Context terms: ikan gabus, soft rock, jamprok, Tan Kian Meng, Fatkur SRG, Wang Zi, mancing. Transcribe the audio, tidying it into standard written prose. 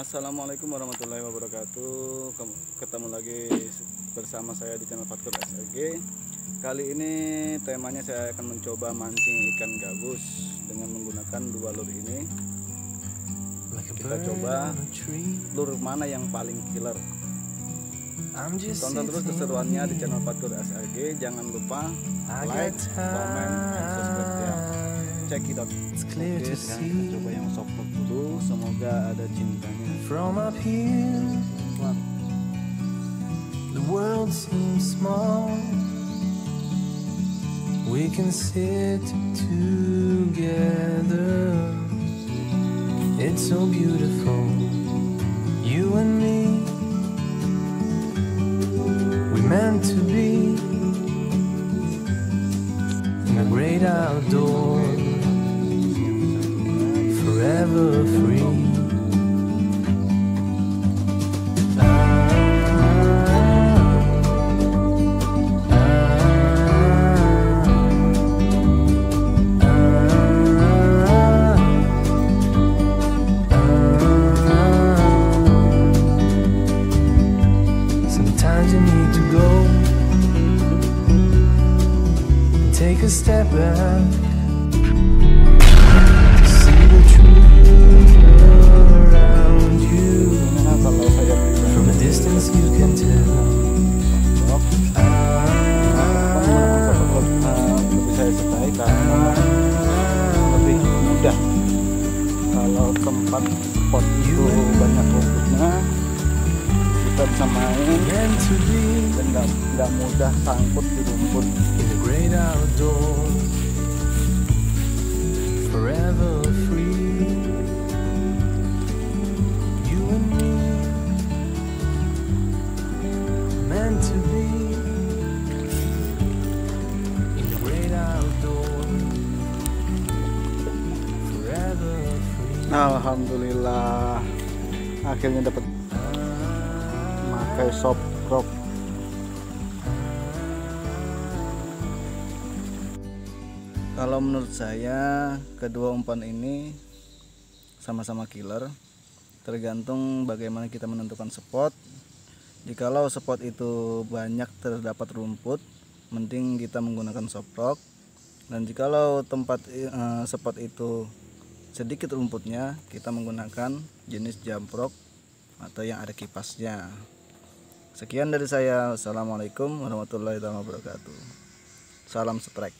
Assalamualaikum warahmatullahi wabarakatuh. Ketemu lagi bersama saya di channel Fatkur SRG. Kali ini temanya saya akan mencoba mancing ikan gabus dengan menggunakan dua lure ini. Kita coba lure mana yang paling killer. Tonton terus keseruannya di channel Fatkur SRG. Jangan lupa like, comment, dan subscribe ya. Check it out. Oke, sekarang kita coba yang soft rock dulu, semoga ada cintanya. From up here, the world seems small. We can sit together. It's so beautiful, you and me. We meant to be in the great outdoors. Forever free. Sometimes you need to go and take a step back. Kalau tempat spot itu banyak rumputnya, kita bisa main dan nggak mudah sangkut di rumput. Alhamdulillah akhirnya dapat pakai soft rock. Kalau menurut saya kedua umpan ini sama-sama killer, tergantung bagaimana kita menentukan spot. Jikalau spot itu banyak terdapat rumput, mending kita menggunakan soft rock, dan jikalau spot itu sedikit rumputnya, kita menggunakan jenis jamprok atau yang ada kipasnya. Sekian dari saya. Assalamualaikum warahmatullahi wabarakatuh. Salam setrek.